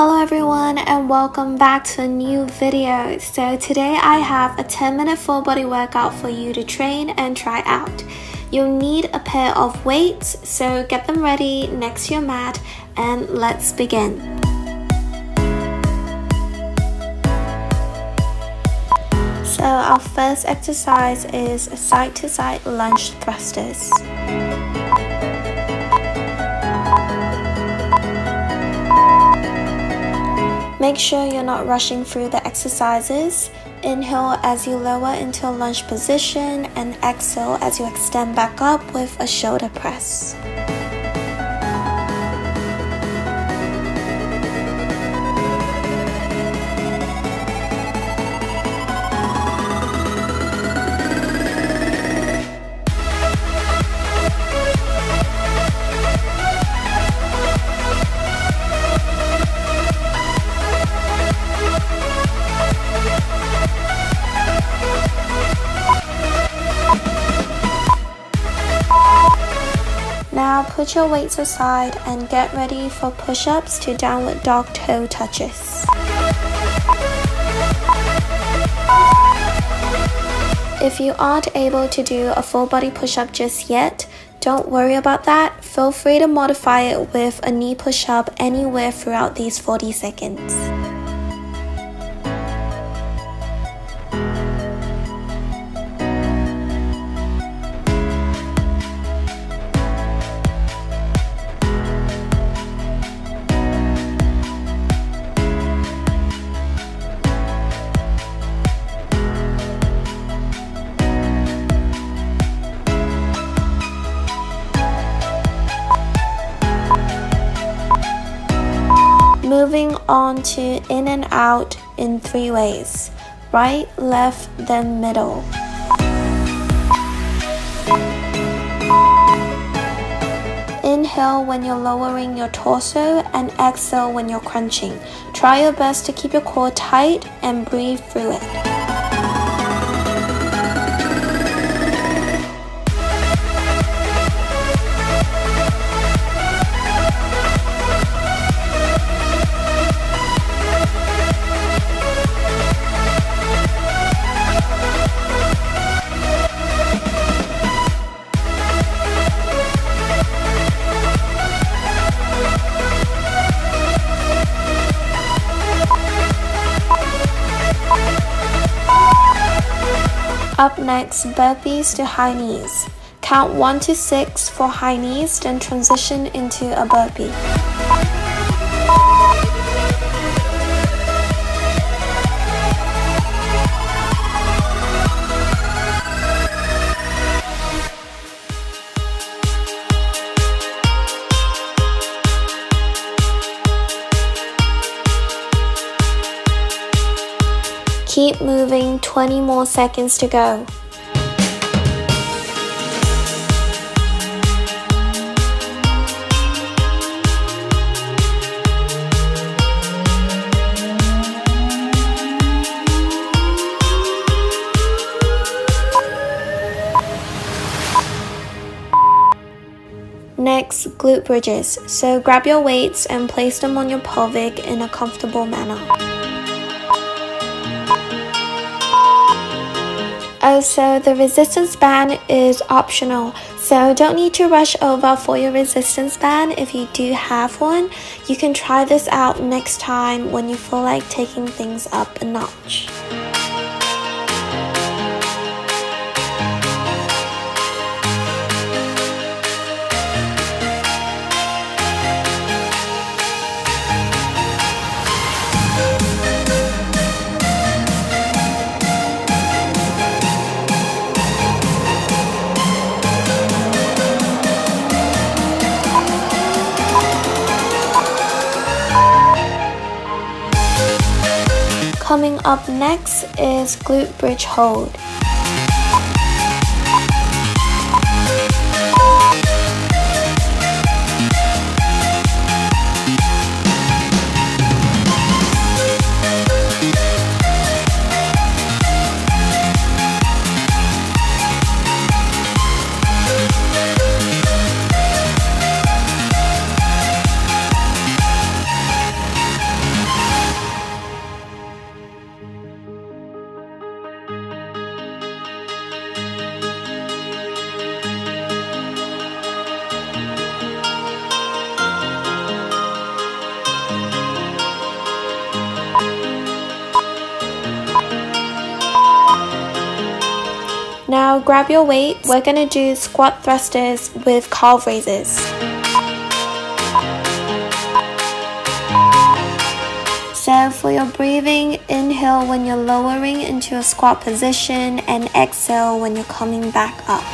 Hello everyone and welcome back to a new video. So today I have a 10-minute full body workout for you to train and try out. You'll need a pair of weights, so get them ready next to your mat and let's begin. So our first exercise is side-to-side lunge thrusters. Make sure you're not rushing through the exercises. Inhale as you lower into a lunge position and exhale as you extend back up with a shoulder press. Now put your weights aside and get ready for push-ups to downward dog toe touches. If you aren't able to do a full body push-up just yet, don't worry about that. Feel free to modify it with a knee push-up anywhere throughout these 40 seconds. Moving on to in and out in three ways: right, left, then middle. Inhale when you're lowering your torso and exhale when you're crunching. Try your best to keep your core tight and breathe through it. Up next, burpees to high knees. Count 1 to 6 for high knees, then transition into a burpee. Keep moving, 20 more seconds to go. Next, glute bridges. So grab your weights and place them on your pelvic in a comfortable manner. Also, the resistance band is optional, so don't need to rush over for your resistance band if you do have one. You can try this out next time when you feel like taking things up a notch. Coming up next is glute bridge hold. Now grab your weights. We're gonna do squat thrusters with calf raises. So for your breathing, inhale when you're lowering into a squat position and exhale when you're coming back up.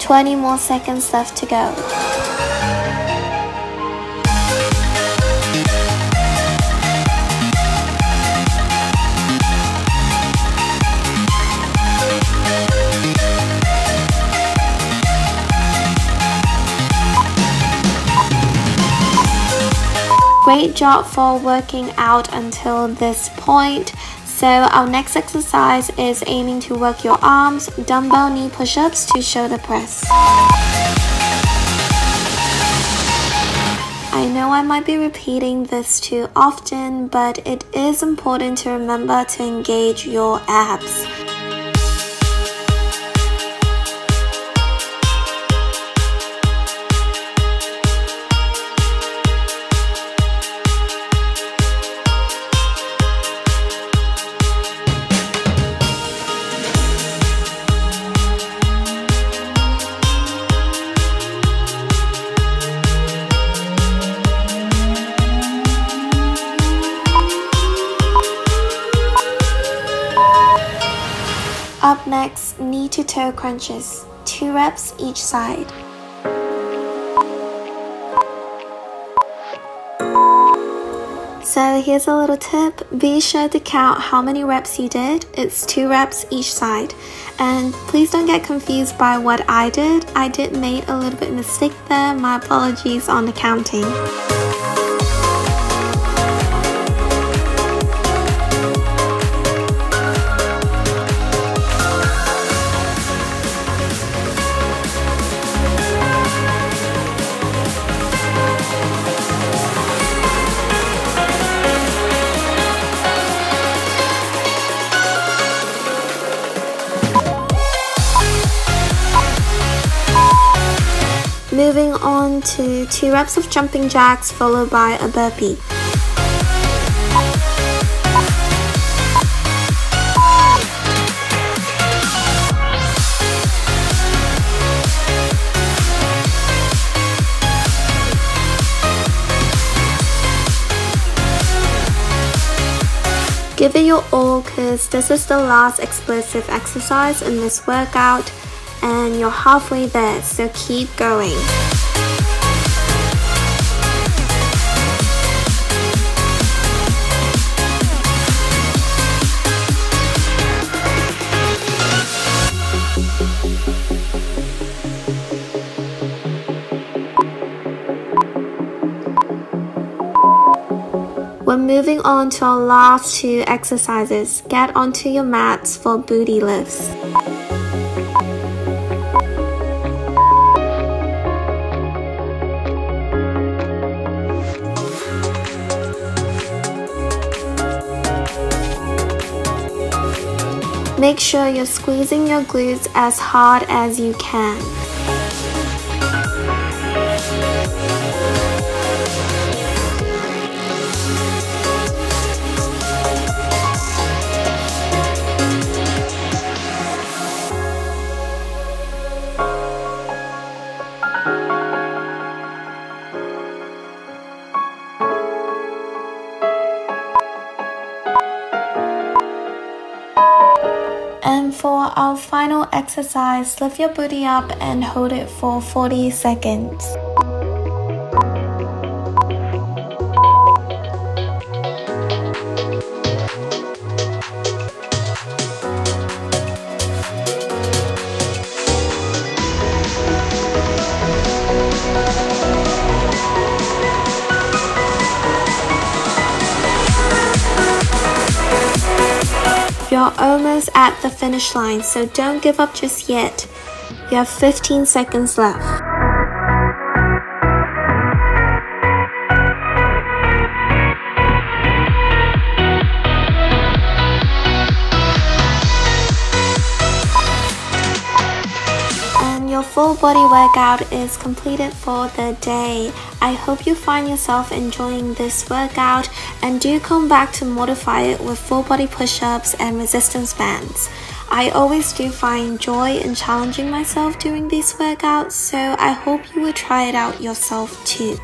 Twenty more seconds left to go. Great job for working out until this point. So our next exercise is aiming to work your arms, dumbbell knee push-ups to shoulder press. I know I might be repeating this too often, but it is important to remember to engage your abs. Up next, knee to toe crunches, 2 reps each side. So here's a little tip, be sure to count how many reps you did. It's 2 reps each side. And please don't get confused by what I did. I did make a little bit of a mistake there, my apologies on the counting. Moving on to 2 reps of jumping jacks followed by a burpee. Give it your all because this is the last explosive exercise in this workout. And you're halfway there, so keep going. We're moving on to our last 2 exercises. Get onto your mats for booty lifts. Make sure you're squeezing your glutes as hard as you can. And for our final exercise, lift your booty up and hold it for 40 seconds. You're almost at the finish line, so don't give up just yet. You have 15 seconds left. and you're full body workout is completed for the day. I hope you find yourself enjoying this workout and do come back to modify it with full body push-ups and resistance bands. I always do find joy in challenging myself during these workouts, so I hope you will try it out yourself too.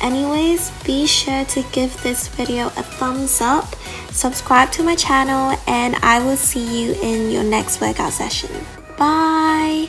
Anyways, be sure to give this video a thumbs up, subscribe to my channel, and I will see you in your next workout session. Bye!